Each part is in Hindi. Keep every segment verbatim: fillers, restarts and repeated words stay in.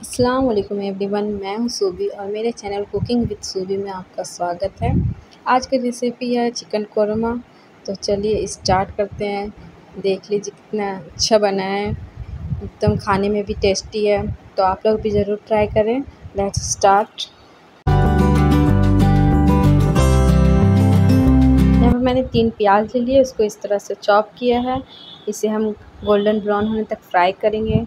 अस्सलाम वालेकुम एवरीवन, मैं हूँ सूबी और मेरे चैनल कुकिंग विद सूबी में आपका स्वागत है। आज की रेसिपी है चिकन कौरमा। तो चलिए स्टार्ट करते हैं। देख लीजिए कितना अच्छा बना है, एकदम खाने में भी टेस्टी है। तो आप लोग भी ज़रूर ट्राई करें। Let's start. यहाँ पर मैंने तीन प्याज ले लिए, उसको इस तरह से चॉप किया है। इसे हम गोल्डन ब्राउन होने तक फ्राई करेंगे।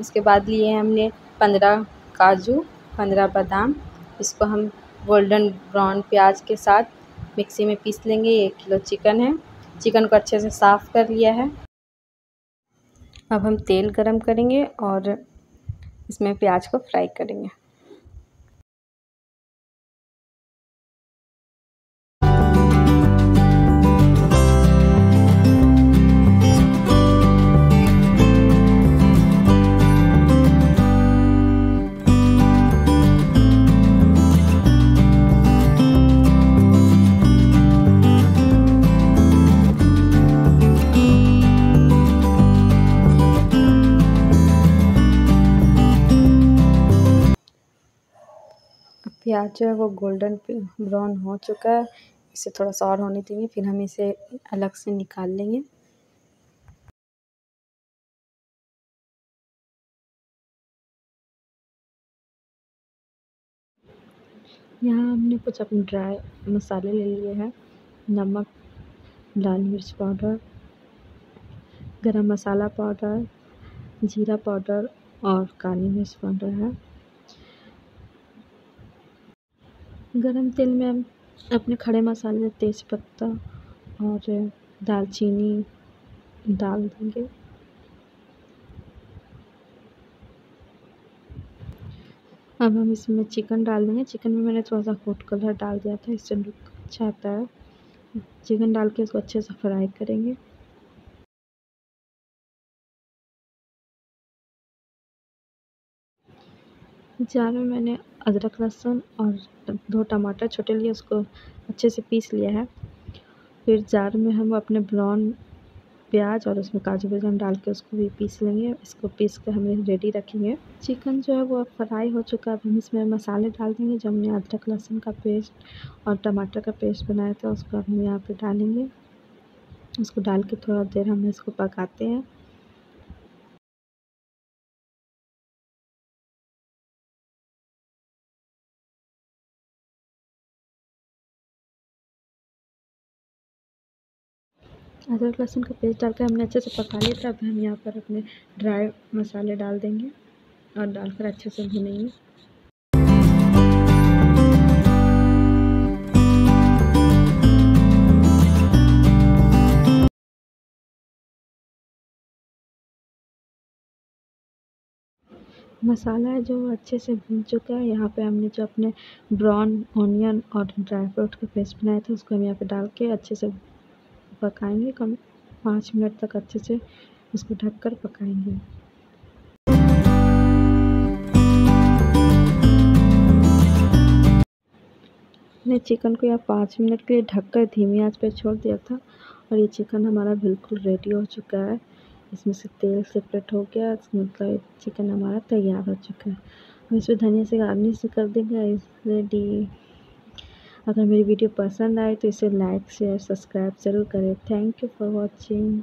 उसके बाद लिए हमने पंद्रह काजू, पंद्रह बादाम। इसको हम गोल्डन ब्राउन प्याज के साथ मिक्सी में पीस लेंगे। एक किलो चिकन है। चिकन को अच्छे से साफ़ कर लिया है। अब हम तेल गरम करेंगे और इसमें प्याज को फ्राई करेंगे। प्याज जो है वो गोल्डन ब्राउन हो चुका है, इसे थोड़ा सा और होने देंगे, फिर हम इसे अलग से निकाल लेंगे। यहाँ हमने कुछ अपने ड्राई मसाले ले लिए हैं। नमक, लाल मिर्च पाउडर, गरम मसाला पाउडर, जीरा पाउडर और काली मिर्च पाउडर है। गरम तेल में हम अपने खड़े मसाले, तेज़पत्ता और दालचीनी डाल देंगे। अब हम इसमें चिकन डाल देंगे। चिकन में मैंने थोड़ा सा फूड कलर डाल दिया था, इससे लुक अच्छा आता है। चिकन डाल के इसको अच्छे से फ्राई करेंगे। जार में मैंने अदरक, लहसुन और दो टमाटर छोटे लिए, उसको अच्छे से पीस लिया है। फिर जार में हम अपने ब्राउन प्याज और उसमें काजू बादाम डाल के उसको भी पीस लेंगे। इसको पीस कर हमें रेडी रखेंगे। चिकन जो है वो फ्राई हो चुका है। अब हम इसमें मसाले डाल देंगे जो हमने अदरक, लहसुन का पेस्ट और टमाटर का पेस्ट बनाया था, उसको हम यहाँ पर डालेंगे। उसको डाल के थोड़ा देर हम इसको पकाते हैं। अदरक, लहसुन का पेस्ट डालकर हमने अच्छे से पका लिया था। अब हम यहाँ पर अपने ड्राई मसाले डाल देंगे और डालकर अच्छे से भूनेंगे। मसाला जो अच्छे से भून चुका है। यहाँ पे हमने जो अपने ब्राउन ऑनियन और ड्राई फ्रूट का पेस्ट बनाया था, उसको हम यहाँ पे डाल के अच्छे से पकाएंगे। कम पाँच मिनट तक अच्छे से इसको ढककर पकाएंगे। मैंने चिकन को यहाँ पाँच मिनट के लिए ढककर धीमी आंच पर छोड़ दिया था और ये चिकन हमारा बिल्कुल रेडी हो चुका है। इसमें से तेल सेपरेट हो गया, मतलब चिकन हमारा तैयार हो चुका है। हम इसमें धनिया से गार्निश कर देंगे। इसलिए अगर मेरी वीडियो पसंद आए तो इसे लाइक, शेयर, सब्सक्राइब ज़रूर करें। Thank you for watching.